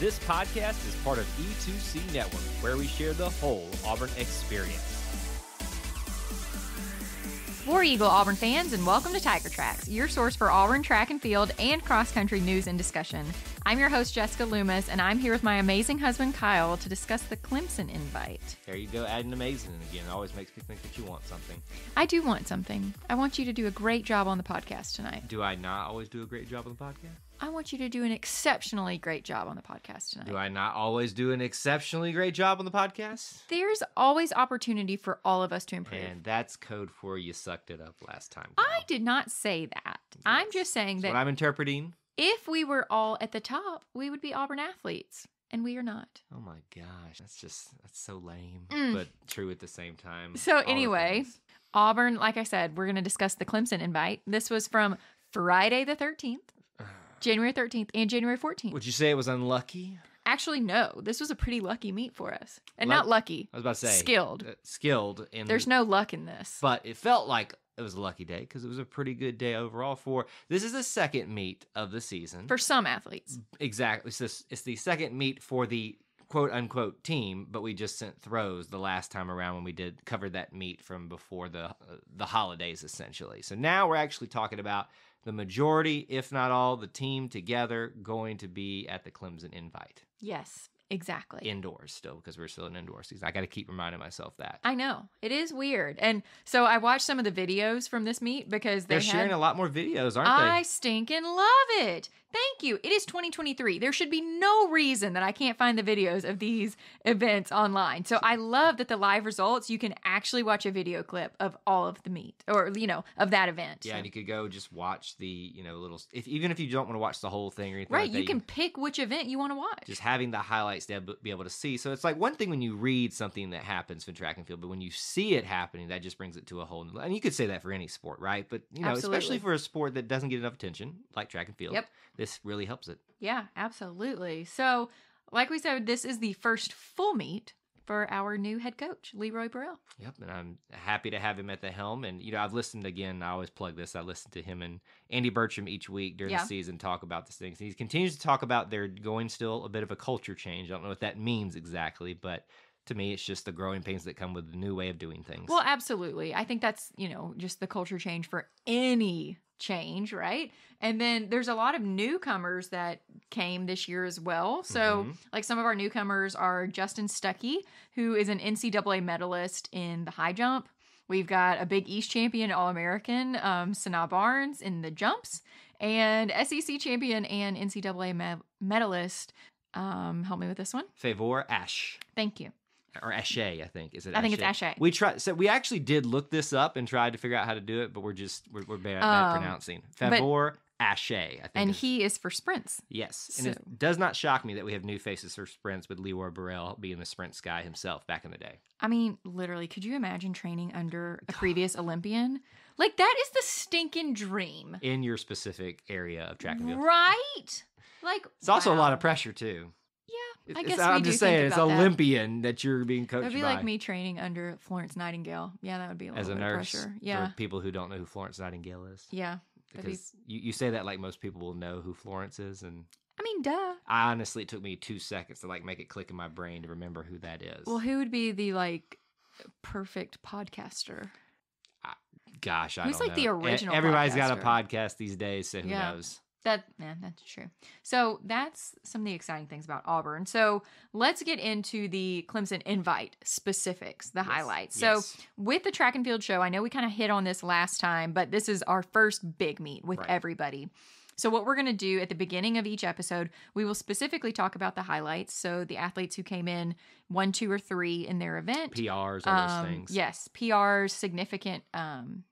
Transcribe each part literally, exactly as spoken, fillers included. This podcast is part of E two C Network, where we share the whole Auburn experience. War Eagle Auburn fans, and welcome to Tiger Tracks, your source for Auburn track and field and cross-country news and discussion. I'm your host, Jessica Loomis, and I'm here with my amazing husband, Kyle, to discuss the Clemson invite. There you go, adding amazing again. It always makes me think that you want something. I do want something. I want you to do a great job on the podcast tonight. Do I not always do a great job on the podcast? I want you to do an exceptionally great job on the podcast tonight. Do I not always do an exceptionally great job on the podcast? There's always opportunity for all of us to improve. And that's code for you sucked it up last time, girl. I did not say that. Yes. I'm just saying that's that... what I'm interpreting. If we were all at the top, we would be Auburn athletes. And we are not. Oh my gosh. That's just, that's so lame, mm. but true at the same time. So anyway, Auburn, like I said, we're going to discuss the Clemson invite. This was from Friday the thirteenth. January thirteenth and January fourteenth. Would you say it was unlucky? Actually, no. This was a pretty lucky meet for us. And Luck- not lucky. I was about to say. Skilled. Uh, skilled. In There's the- no luck in this. But it felt like it was a lucky day because it was a pretty good day overall for... This is the second meet of the season. For some athletes. Exactly. So it's the second meet for the quote-unquote team, but we just sent throws the last time around when we did cover that meet from before the uh, the holidays, essentially. So now we're actually talking about... the majority, if not all, the team together going to be at the Clemson invite. Yes, exactly. Indoors still, because we're still in indoor season. I got to keep reminding myself that. I know. It is weird. And so I watched some of the videos from this meet because they They're had... sharing a lot more videos, aren't I they? I stinking love it. Thank you. It is twenty twenty-three. There should be no reason that I can't find the videos of these events online. So I love that the live results, you can actually watch a video clip of all of the meet or, you know, of that event. Yeah, so. And you could go just watch the, you know, little, if, even if you don't want to watch the whole thing or anything. Right, like that, you can you, pick which event you want to watch. Just having the highlights to be able to see. So it's like one thing when you read something that happens in track and field, but when you see it happening, that just brings it to a whole new level. And you could say that for any sport, right? But, you know, Absolutely. Especially for a sport that doesn't get enough attention, like track and field. Yep. This really helps it. Yeah, absolutely. So, like we said, this is the first full meet for our new head coach, Leroy Burrell. Yep, and I'm happy to have him at the helm. And, you know, I've listened again, I always plug this, I listen to him and Andy Bertram each week during yeah. the season talk about these things. And he continues to talk about they're going still a bit of a culture change. I don't know what that means exactly, but... to me, it's just the growing pains that come with the new way of doing things. Well, absolutely. I think that's, you know, just the culture change for any change, right? And then there's a lot of newcomers that came this year as well. So, mm-hmm. like, some of our newcomers are Justin Stuckey, who is an N C double A medalist in the high jump. We've got a Big East champion All-American, um, Sanaa Barnes, in the jumps. And S E C champion and N C double A med- medalist, um, help me with this one. Favor Ashe. Thank you. Or Ashe, I think. Is it I Ashe? think it's Ashe. We try, so we actually did look this up and tried to figure out how to do it, but we're just, we're, we're bad at um, pronouncing. Favor Ashe, I think. And he is for sprints. Yes. So. And it does not shock me that we have new faces for sprints with Leroy Burrell being the sprint guy himself back in the day. I mean, literally, could you imagine training under a previous Olympian? Like, that is the stinking dream. In your specific area of track and field. Right? Like, It's wow. also a lot of pressure, too. Yeah, I guess it's, we I'm do just think saying it's Olympian that. that you're being coached by. That'd be by. like me training under Florence Nightingale. Yeah, that would be a little As a bit nurse, of pressure. Yeah, for people who don't know who Florence Nightingale is. Yeah, because be... you, you say that like most people will know who Florence is, and I mean, duh. I honestly, it took me two seconds to like make it click in my brain to remember who that is. Well, who would be the like perfect podcaster? I, gosh, I Who's don't like know. Who's like the original? Everybody's podcaster? got a podcast these days, so who yeah. knows? That, yeah, that's true. So that's some of the exciting things about Auburn. So let's get into the Clemson invite specifics, the yes, highlights. Yes. So with the track and field show, I know we kind of hit on this last time, but this is our first big meet with right. everybody. So what we're going to do at the beginning of each episode, we will specifically talk about the highlights. So the athletes who came in one, two, or three in their event. P Rs, all um, those things. Yes, P Rs, significant um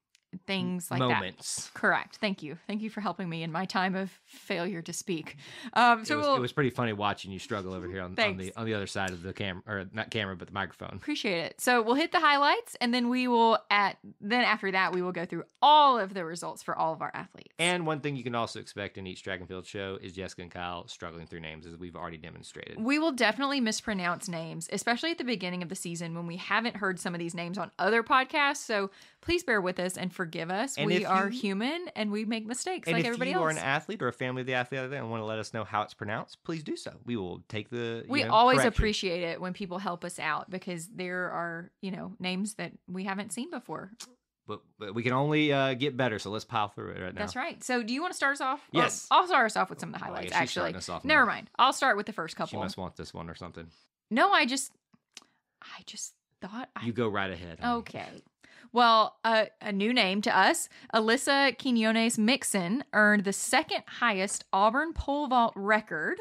things like moments. that. Correct. Thank you. Thank you for helping me in my time of failure to speak. Um, so it was, we'll... it was pretty funny watching you struggle over here on, on the on the other side of the camera, or not camera, but the microphone. Appreciate it. So we'll hit the highlights, and then we will at then after that we will go through all of the results for all of our athletes. And one thing you can also expect in each track and field show is Jessica and Kyle struggling through names, as we've already demonstrated. We will definitely mispronounce names, especially at the beginning of the season when we haven't heard some of these names on other podcasts. So please bear with us and forgive us. And we are you, human and we make mistakes like everybody else. If you are an athlete or a family of the athlete out there and want to let us know how it's pronounced, please do so. We will take the We you know, always correction. Appreciate it when people help us out, because there are, you know, names that we haven't seen before. But, but we can only uh, get better, so let's pile through it right now. That's right. So do you want to start us off? Yes. Or, I'll start us off with some of the highlights, oh, yeah, actually. Us off Never now. mind. I'll start with the first couple. She must want this one or something. No, I just, I just thought. I... You go right ahead. Honey. Okay. Well, uh, a new name to us, Alyssa Quiñones-Mixon earned the second highest Auburn pole vault record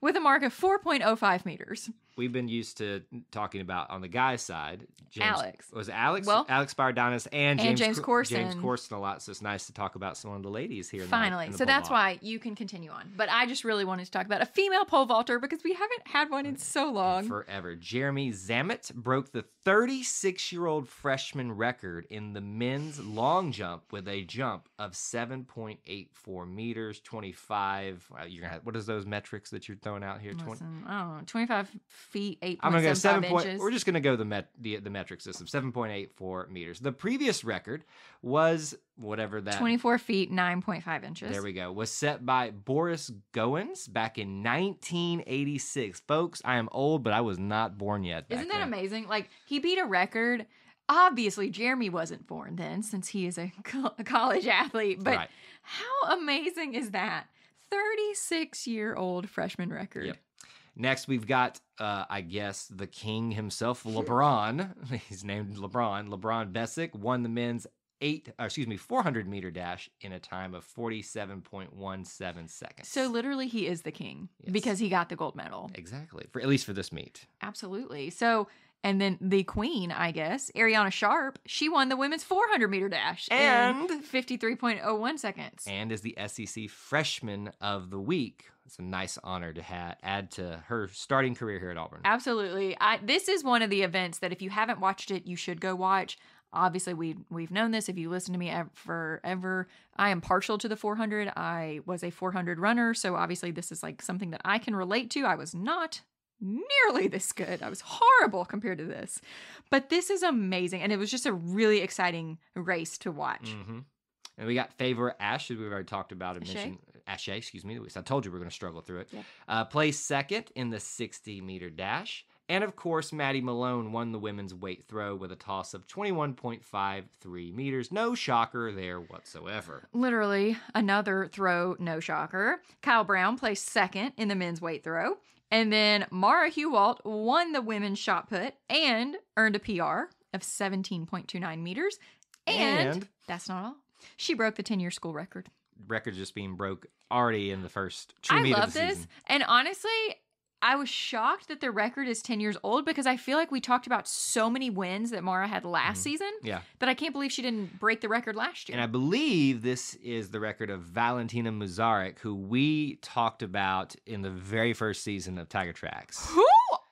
with a mark of four point oh five meters. We've been used to talking about, on the guys' side, James, Alex. Was it Alex? Well, Alex Spyridonidis and James, and James Corson. James Corson a lot, so it's nice to talk about some of the ladies here. Finally. In the, in the so that's vault. Why you can continue on. But I just really wanted to talk about a female pole vaulter because we haven't had one in so long. Forever. Jeremy Zamet broke the thirty-six-year-old freshman record in the men's long jump with a jump of seven point eight four meters, twenty-five. Well, you're gonna have, what is those metrics that you're throwing out here? Listen, I don't know, twenty-five... feet, eight I'm gonna go seven point, inches. We're just going to go the, met, the the metric system, seven point eight four meters. The previous record was whatever that... twenty-four feet, nine point five inches. There we go. Was set by Boris Goins back in nineteen eighty-six. Folks, I am old, but I was not born yet. Isn't that then. amazing? Like, he beat a record. Obviously, Jeremy wasn't born then, since he is a, co- a college athlete. But right. How amazing is that? thirty-six-year-old freshman record. Yep. Next, we've got, uh, I guess, the king himself, LeBron. He's named LeBron. LeBron Bessick won the men's eight, or excuse me, four hundred meter dash in a time of forty-seven point one seven seconds. So literally, he is the king yes. because he got the gold medal. Exactly, for at least for this meet. Absolutely. So. And then the queen, I guess, Ariana Sharp, she won the women's four hundred meter dash and in fifty-three point oh one seconds. And is the S E C Freshman of the Week. It's a nice honor to ha- add to her starting career here at Auburn. Absolutely. I, this is one of the events that if you haven't watched it, you should go watch. Obviously, we, we've known this. If you listen to me ever, forever, I am partial to the four hundred. I was a four hundred runner, so obviously this is like something that I can relate to. I was not nearly this good. I was horrible compared to this. But this is amazing. And it was just a really exciting race to watch. Mm-hmm. And we got Favor Ashe, as we've already talked about. And mentioned, Ashe, excuse me. I told you we were going to struggle through it. Yeah. Uh, placed second in the sixty meter dash. And of course, Maddie Malone won the women's weight throw with a toss of twenty-one point five three meters. No shocker there whatsoever. Literally, another throw, no shocker. Kyle Brown placed second in the men's weight throw. And then Mara Huwalt won the women's shot put and earned a P R of seventeen point two nine meters. And, and that's not all. She broke the ten-year school record. Records just being broke already in the first two meets of the season. I love this. And honestly, I was shocked that the record is ten years old because I feel like we talked about so many wins that Mara had last mm-hmm. season yeah. that I can't believe she didn't break the record last year. And I believe this is the record of Valentina Mazzaric, who we talked about in the very first season of Tiger Tracks. Who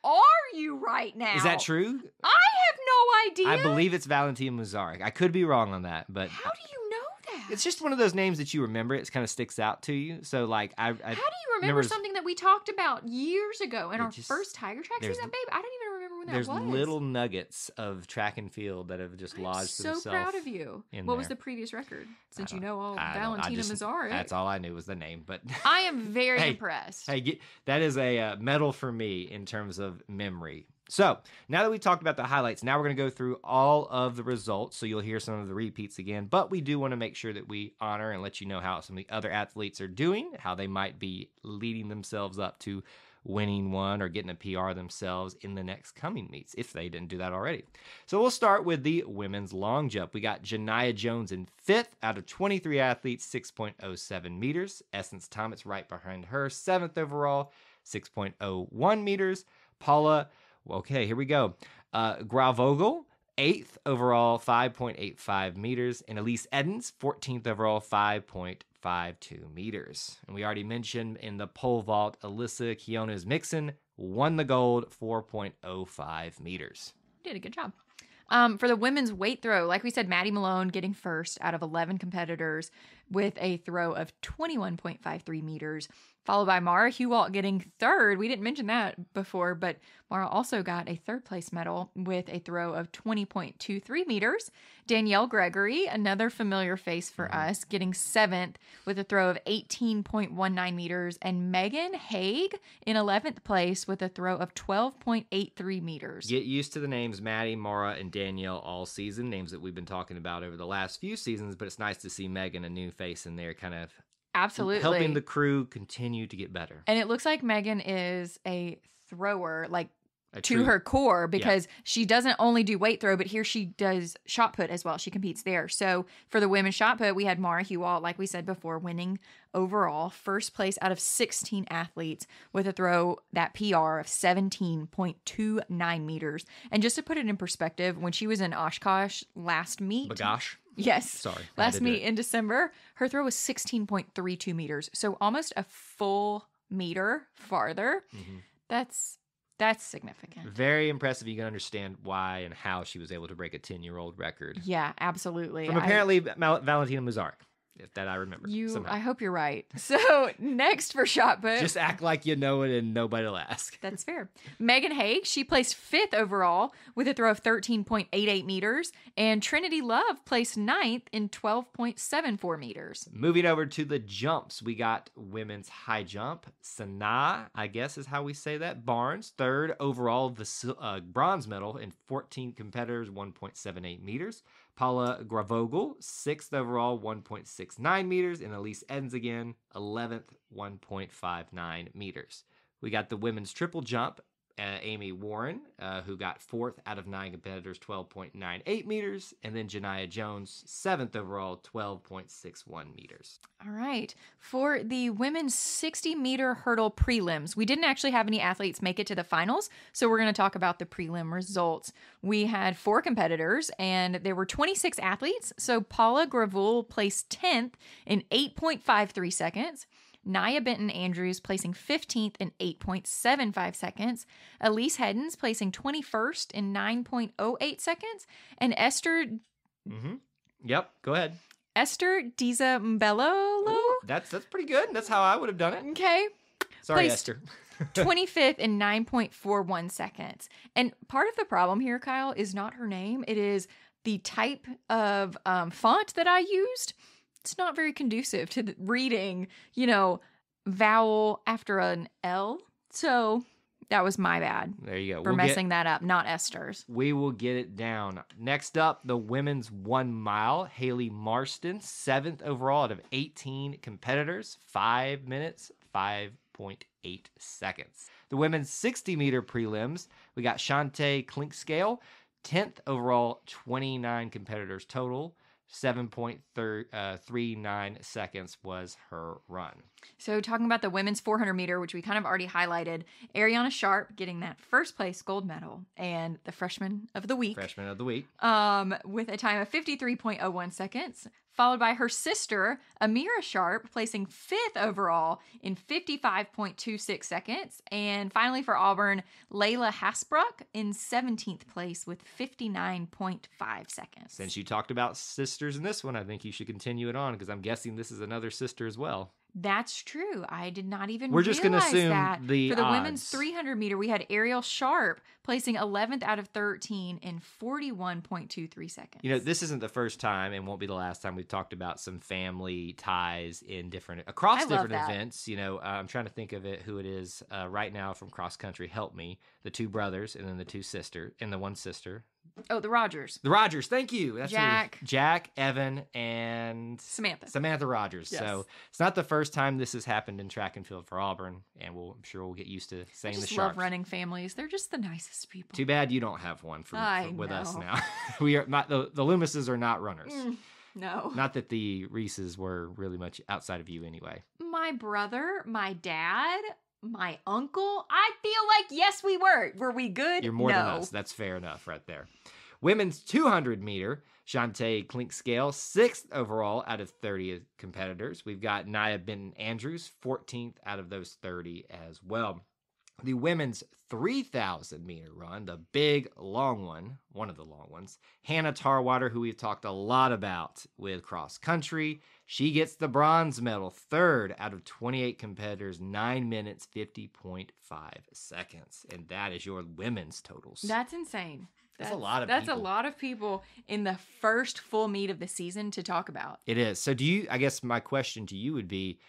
are you right now? Is that true? I have no idea. I believe it's Valentina Mazzaric. I could be wrong on that, but how do you know that? It's just one of those names that you remember. It kind of sticks out to you. So, like, I, I how do you remember, remember something that we talked about years ago in our just, first Tiger Tracks season, babe? I don't even remember when that there's was. There's little nuggets of track and field that have just I'm lodged so themselves. So proud of you. What there. was the previous record? Since you know all Valentina Mazzaric. That's all I knew was the name. But I am very hey, impressed. Hey, get, that is a uh, medal for me in terms of memory. So now that we've talked about the highlights, now we're going to go through all of the results. So you'll hear some of the repeats again, but we do want to make sure that we honor and let you know how some of the other athletes are doing, how they might be leading themselves up to winning one or getting a P R themselves in the next coming meets, if they didn't do that already. So we'll start with the women's long jump. We got Janiah Jones in fifth out of twenty-three athletes, six point oh seven meters. Essence Thomas right behind her, seventh overall, six point oh one meters. Paula Okay, here we go. Uh, Grauvogel, eighth overall, five point eight five meters. And Elise Eddins, fourteenth overall, five point five two meters. And we already mentioned in the pole vault, Alyssa Quiñones-Mixon won the gold, four point oh five meters. Did a good job. Um, for the women's weight throw, like we said, Maddie Malone getting first out of eleven competitors. with a throw of twenty-one point five three meters, followed by Mara Huwalt getting third. We didn't mention that before, but Mara also got a third place medal with a throw of twenty point two three meters. Danielle Gregory, another familiar face for us, getting seventh with a throw of eighteen point one nine meters. And Megan Haig in eleventh place with a throw of twelve point eight three meters. Get used to the names Maddie, Mara, and Danielle all season, names that we've been talking about over the last few seasons, but it's nice to see Megan, a new face in there, kind of absolutely helping the crew continue to get better. And it looks like Megan is a thrower, like a to true, her core, because yeah. she doesn't only do weight throw, but here she does shot put as well. She competes there. So for the women's shot put, we had Mara Huwalt, like we said before, winning overall first place out of sixteen athletes with a throw, that P R of seventeen point two nine meters. And just to put it in perspective, when she was in Oshkosh last meet, Bagosh. Yes. Sorry. Last meet in December, her throw was sixteen point three two meters. So almost a full meter farther. Mm-hmm. That's that's significant. Very impressive. You can understand why and how she was able to break a ten-year-old record. Yeah, absolutely. From apparently I, Mal- Valentina Mazzaric, if that I remember. You, somehow. I hope you're right. So next for shot put. Just act like you know it and nobody will ask. That's fair. Megan Haig, she placed fifth overall with a throw of thirteen point eight eight meters. And Trinity Love placed ninth in twelve point seven four meters. Moving over to the jumps, we got women's high jump. Sanaa, I guess is how we say that, Barnes, third overall, the uh, bronze medal in fourteen competitors, one point seven eight meters. Paula Grauvogel, sixth overall, one point six nine meters. And Elise Eddins again, eleventh, one point five nine meters. We got the women's triple jump. Uh, Amy Warren, uh, who got fourth out of nine competitors, twelve point nine eight meters. And then Janiah Jones, seventh overall, twelve point six one meters. All right. For the women's sixty-meter hurdle prelims, we didn't actually have any athletes make it to the finals, so we're going to talk about the prelim results. We had four competitors, and there were twenty-six athletes. So Paula Grauvogel placed tenth in eight point five three seconds. Nia Benton-Andrews placing fifteenth in eight point seven five seconds, Elise Eddins placing twenty-first in nine point oh eight seconds, and Esther... Mm-hmm. Yep, go ahead. Esther Diza Mbelolo? That's, that's pretty good. That's how I would have done it. Okay. Sorry, placed Esther. twenty-fifth in nine point four one seconds. And part of the problem here, Kyle, is not her name. It is the type of um, font that I used. It's not very conducive to the reading, you know, vowel after an L. So that was my bad. There you go. For we'll messing get, that up, not Esther's. We will get it down. Next up, the women's one mile. Haley Marston, seventh overall out of eighteen competitors. Five minutes, five point eight seconds. The women's sixty-meter prelims, we got Shantae Clinkscale, tenth overall, twenty-nine competitors total. seven point three nine seconds was her run. So talking about the women's four hundred meter, which we kind of already highlighted, Ariana Sharp getting that first place gold medal and the freshman of the week. Freshman of the week. Um, with a time of fifty-three point oh one seconds, followed by her sister, Amira Sharp, placing fifth overall in fifty-five point two six seconds. And finally for Auburn, Layla Hasbrook in seventeenth place with fifty-nine point five seconds. Since you talked about sisters in this one, I think you should continue it on because I'm guessing this is another sister as well. That's true. I did not even We're realize just gonna assume that. The For the odds. Women's three hundred meter, we had Ariel Sharp placing eleventh out of thirteen in forty-one point two three seconds. You know, this isn't the first time and won't be the last time we've talked about some family ties in different across I different events. You know, uh, I'm trying to think of it who it is uh, right now from cross country. Help me. The two brothers and then the two sisters and the one sister. Oh, the Rogers. The Rogers, thank you. That's Jack. Jack, Evan, and... Samantha. Samantha Rogers. Yes. So it's not the first time this has happened in track and field for Auburn, and we'll, I'm sure we'll get used to saying the Sharps. I just love running families. They're just the nicest people. Too bad you don't have one from, from with know. us now. We are not the, the Loomises are not runners. Mm, no. Not that the Reeses were really much outside of you anyway. My brother, my dad... My uncle, I feel like, yes, we were. Were we good? You're more no. than us. That's fair enough right there. Women's two hundred meter, Shantae Clinkscale, sixth overall out of thirty competitors. We've got Nia Benton-Andrews, fourteenth out of those thirty as well. The women's three thousand meter run, the big long one, one of the long ones, Hannah Tarwater, who we've talked a lot about with cross country, she gets the bronze medal, third out of twenty-eight competitors, nine minutes, fifty point five seconds. And that is your women's totals. That's insane. That's, that's a lot of that's people. That's a lot of people in the first full meet of the season to talk about. It is. So do you, I guess my question to you would be,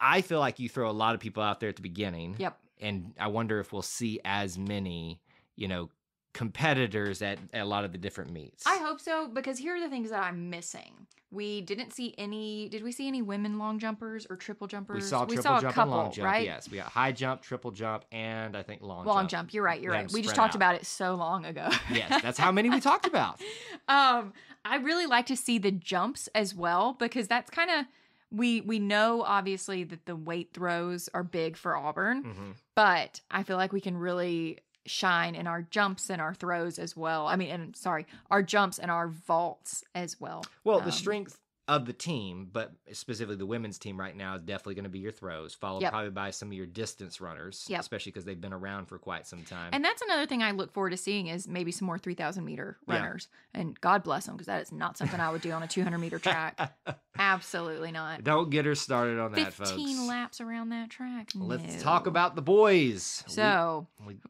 I feel like you throw a lot of people out there at the beginning. Yep. And I wonder if we'll see as many, you know, competitors at, at a lot of the different meets. I hope so, because here are the things that I'm missing. We didn't see any, did we see any women long jumpers or triple jumpers? We saw triple we saw jump a couple, and long jump, right? Yes. We got high jump, triple jump, and I think long, long jump. Long jump, you're right, you're Let right. We just talked out. about it so long ago. Yes, that's how many we talked about. Um, I really like to see the jumps as well, because that's kind of, We we know, obviously, that the weight throws are big for Auburn, mm-hmm. but I feel like we can really shine in our jumps and our throws as well. I mean, and sorry, our jumps and our vaults as well. Well, um, the strength of the team, but specifically the women's team right now, is definitely going to be your throws, followed yep. probably by some of your distance runners, yep. especially because they've been around for quite some time. And that's another thing I look forward to seeing is maybe some more three thousand meter runners. Yeah. And God bless them, because that is not something I would do on a two hundred meter track. Absolutely not. Don't get her started on that, folks. fifteen laps around that track. No. Let's talk about the boys. So... We, we,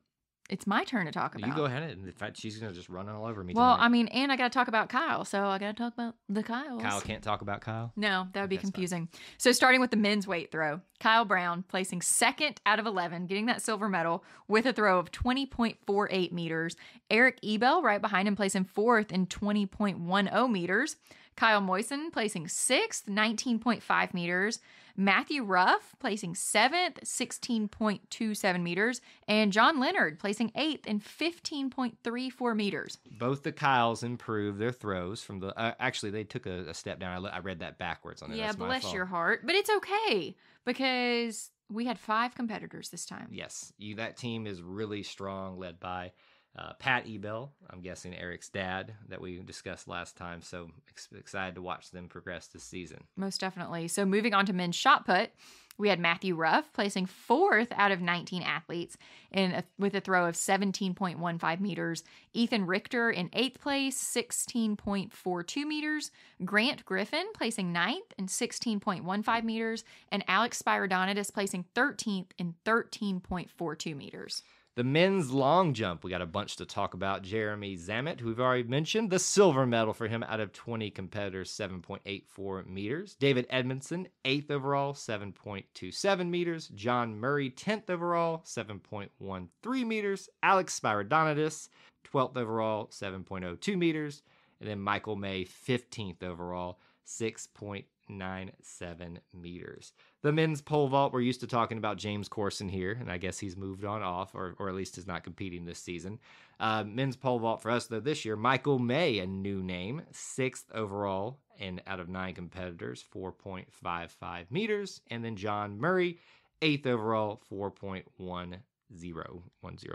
It's my turn to talk about. You go ahead. And in fact, she's going to just run all over me. Well, tonight. I mean, and I got to talk about Kyle. So I got to talk about the Kyles. Kyle can't talk about Kyle? No, that would be confusing. Fine. So starting with the men's weight throw, Kyle Brown placing second out of eleven, getting that silver medal with a throw of twenty point four eight meters. Eric Ebel right behind him placing fourth in twenty point one zero meters. Kyle Moyson placing sixth, nineteen point five meters. Matthew Ruff placing seventh, sixteen point two seven meters. And John Leonard placing eighth in fifteen point three four meters. Both the Kyles improved their throws from the... Uh, actually, they took a, a step down. I, le- I read that backwards on there. Yeah, That's bless my fault. your heart. But it's okay because we had five competitors this time. Yes, you, that team is really strong, led by... Uh, Pat Ebel, I'm guessing Eric's dad, that we discussed last time. So ex- excited to watch them progress this season. Most definitely. So moving on to men's shot put, we had Matthew Ruff placing fourth out of nineteen athletes in a, with a throw of seventeen point one five meters. Ethan Richter in eighth place, sixteen point four two meters. Grant Griffin placing ninth in sixteen point one five meters. And Alex Spyridonidis placing thirteenth in thirteen point four two meters. The men's long jump, we got a bunch to talk about. Jeremy Zamet, who we've already mentioned, the silver medal for him out of twenty competitors, seven point eight four meters. David Edmondson, eighth overall, seven point two seven meters. John Murray, tenth overall, seven point one three meters. Alex Spyridonidis, twelfth overall, seven point zero two meters. And then Michael May, fifteenth overall, six point nine seven meters. The men's pole vault, we're used to talking about James Corson here, and I guess he's moved on off, or, or at least is not competing this season. Uh, men's pole vault for us, though, this year, Michael May, a new name, sixth overall, and out of nine competitors, four point five five meters. And then John Murray, eighth overall, four point one zero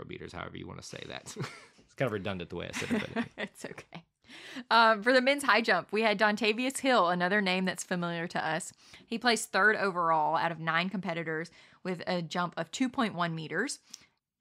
meters, however you want to say that. It's kind of redundant the way I said it, but it's okay. Um, for the men's high jump, we had Dontavius Hill, another name that's familiar to us. He placed third overall out of nine competitors with a jump of two point one meters.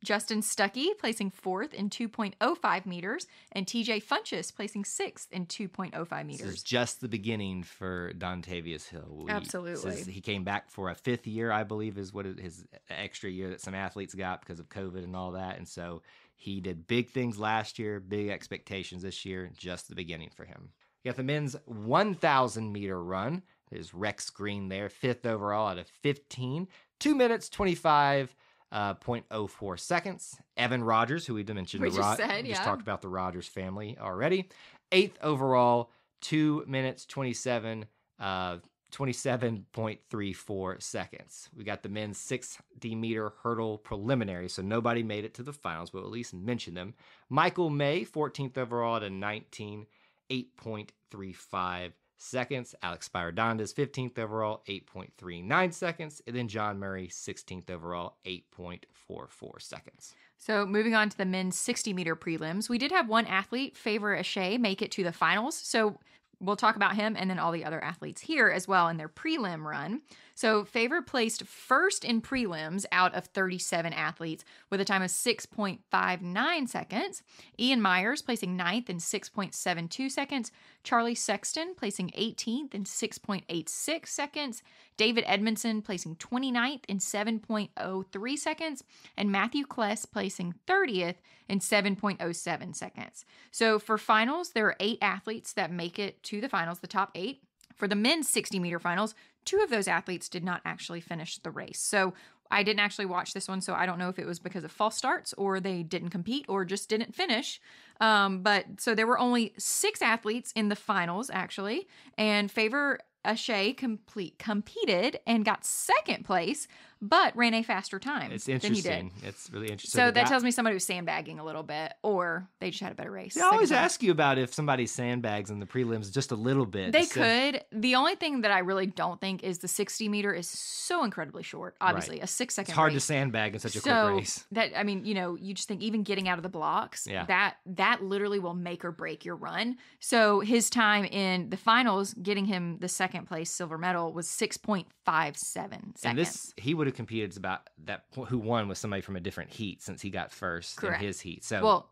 Justin Stuckey placing fourth in two point zero five meters, and T J Funchess placing sixth in two point zero five meters. This is just the beginning for Dontavius Hill. We, Absolutely. This is, he came back for a fifth year, I believe, is what his extra year that some athletes got because of COVID and all that. And so he did big things last year, big expectations this year, just the beginning for him. You got the men's one thousand meter run. There's Rex Green there, fifth overall out of fifteen. two minutes, twenty-five Uh, zero point zero four seconds. Evan Rogers, who we mentioned, we just, Ro- said, yeah. just talked about the Rogers family already. Eighth overall, two minutes, twenty-seven, uh, twenty-seven point three four seconds. We got the men's sixty meter hurdle preliminary, so nobody made it to the finals, but we'll at least mention them. Michael May, fourteenth overall at a nineteen, eight point three five seconds. Alex Spyridonidis, fifteenth overall, eight point three nine seconds. And then John Murray, sixteenth overall, eight point four four seconds. So moving on to the men's sixty meter prelims, we did have one athlete, Favor Ashe, make it to the finals. So we'll talk about him and then all the other athletes here as well in their prelim run. So Favor placed first in prelims out of thirty-seven athletes with a time of six point five nine seconds. Ian Myers placing ninth in six point seven two seconds. Charlie Sexton placing eighteenth in six point eight six seconds. David Edmondson placing twenty-ninth in seven point oh three seconds. And Matthew Kless placing thirtieth in seven point oh seven seconds. So for finals, there are eight athletes that make it to the finals, the top eight. For the men's sixty meter finals, two of those athletes did not actually finish the race. So I didn't actually watch this one, so I don't know if it was because of false starts or they didn't compete or just didn't finish. Um, but so there were only six athletes in the finals, actually, and Favor Ashe complete competed and got second place, but ran a faster time it's interesting. than he did. It's really interesting. So that, that tells me somebody was sandbagging a little bit, or they just had a better race. They always ask you about if somebody sandbags in the prelims just a little bit. They so. could. The only thing that I really don't think is the sixty meter is so incredibly short. Obviously, right. a six second. It's hard race. to sandbag in such a so quick race. That I mean, you know, you just think even getting out of the blocks, yeah. that that literally will make or break your run. So his time in the finals, getting him the second. Second place silver medal was six point five seven seconds. And this, he would have competed about that. Who won was somebody from a different heat since he got first Correct. in his heat. So, well,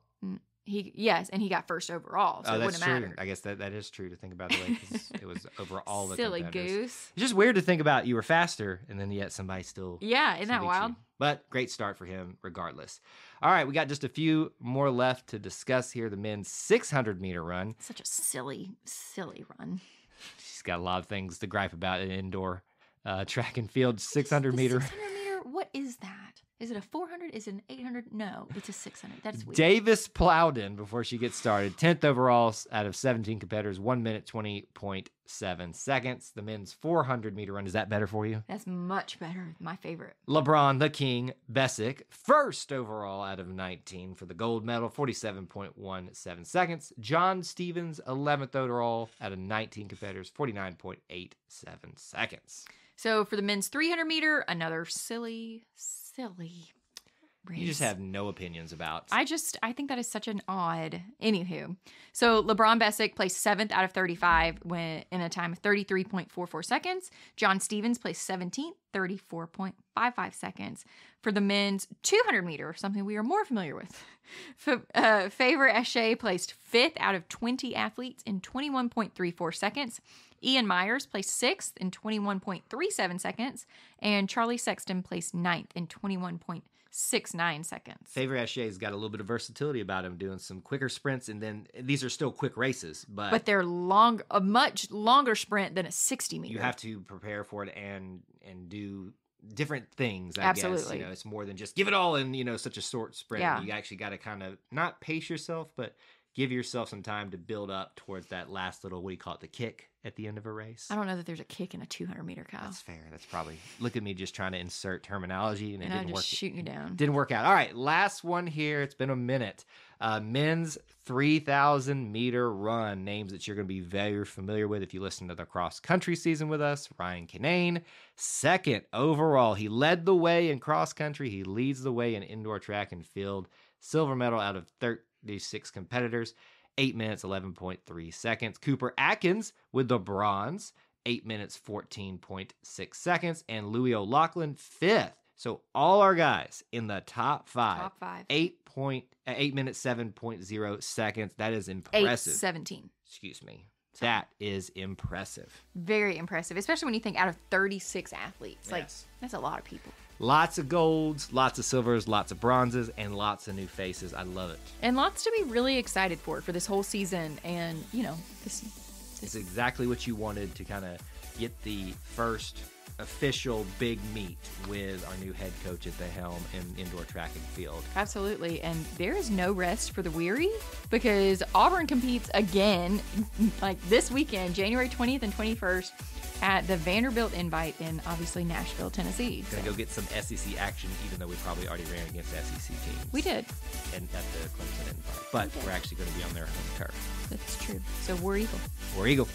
he yes, and he got first overall. So oh, it wouldn't matter. I guess that, that is true to think about the way because it was overall. The Silly goose. It's just weird to think about. You were faster, and then yet somebody still. Yeah, isn't that wild? You. But great start for him, regardless. All right, we got just a few more left to discuss here. The men's six hundred meter run. Such a silly, silly run. She's got a lot of things to gripe about in indoor uh, track and field. six hundred meter. six hundred meter, what is that? Is it a four hundred? Is it an eight hundred? No, it's a six hundred. That's weird. Davis Plowden, before she gets started, tenth overall out of seventeen competitors, one minute twenty point seven seconds. The men's four hundred meter run. Is that better for you? That's much better. My favorite. LeBron, the King, Bessick, first overall out of nineteen for the gold medal, forty-seven point one seven seconds. John Stevens, eleventh overall out of nineteen competitors, forty-nine point eight seven seconds. So for the men's three hundred meter, another silly, silly race. You just have no opinions about. I just, I think that is such an odd, anywho. So LeBron Bessick placed seventh out of thirty-five when, in a time of thirty-three point four four seconds. John Stevens placed seventeenth, thirty-four point five five seconds. For the men's two hundred meter, something we are more familiar with, F uh, Favor Ashe placed fifth out of twenty athletes in twenty-one point three four seconds. Ian Myers placed sixth in twenty-one point three seven seconds, and Charlie Sexton placed ninth in twenty-one point six nine seconds. Favor Ashe's got a little bit of versatility about him, doing some quicker sprints, and then these are still quick races, but but they're long, a much longer sprint than a sixty meter. You have to prepare for it and and do different things, I Absolutely. guess. You know, it's more than just give it all in, you know, such a short sprint. Yeah. You actually got to kind of not pace yourself, but give yourself some time to build up towards that last little, what do you call it, the kick at the end of a race. I don't know that there's a kick in a two hundred meter, Kyle. That's fair. That's probably, look at me just trying to insert terminology and it and didn't I'm just work. Shooting you down. Didn't work out. All right, last one here. It's been a minute. Uh, men's three thousand meter run. Names that you're going to be very familiar with if you listen to the cross country season with us. Ryan Kinane, second overall. He led the way in cross country. He leads the way in indoor track and field. Silver medal out of thirteen. These six competitors, eight minutes, eleven point three seconds. Cooper Atkins with the bronze, eight minutes, fourteen point six seconds. And Louis O'Loughlin, fifth. So all our guys in the top five. Top five. Eight, point, uh, eight minutes, seven point oh seconds. That is impressive. eight seventeen. Excuse me. Sorry. That is impressive. Very impressive, especially when you think out of thirty-six athletes. Yes. Like, that's a lot of people. Lots of golds, lots of silvers, lots of bronzes, and lots of new faces. I love it. And lots to be really excited for, for this whole season. And, you know, this, this. It's exactly what you wanted to kind of get the first official big meet with our new head coach at the helm in indoor track and field. Absolutely. And there is no rest for the weary because Auburn competes again, like this weekend, January twentieth and twenty-first. At the Vanderbilt Invite in, obviously, Nashville, Tennessee. Gonna so. go get some S E C action, even though we probably already ran against S E C teams. We did. And at the Clemson Invite. But we we're actually going to be on their home turf. That's true. So, War Eagle. War Eagle.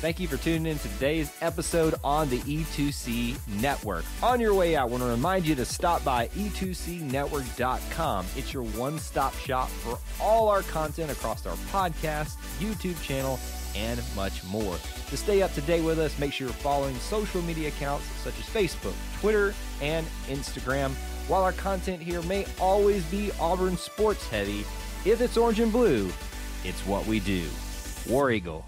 Thank you for tuning in to today's episode on the E two C Network. On your way out, I want to remind you to stop by E two C network dot com. It's your one-stop shop for all our content across our podcast, YouTube channel, and much more. To stay up to date with us, make sure you're following social media accounts such as Facebook, Twitter, and Instagram. While our content here may always be Auburn sports heavy, if it's orange and blue, it's what we do. War Eagle.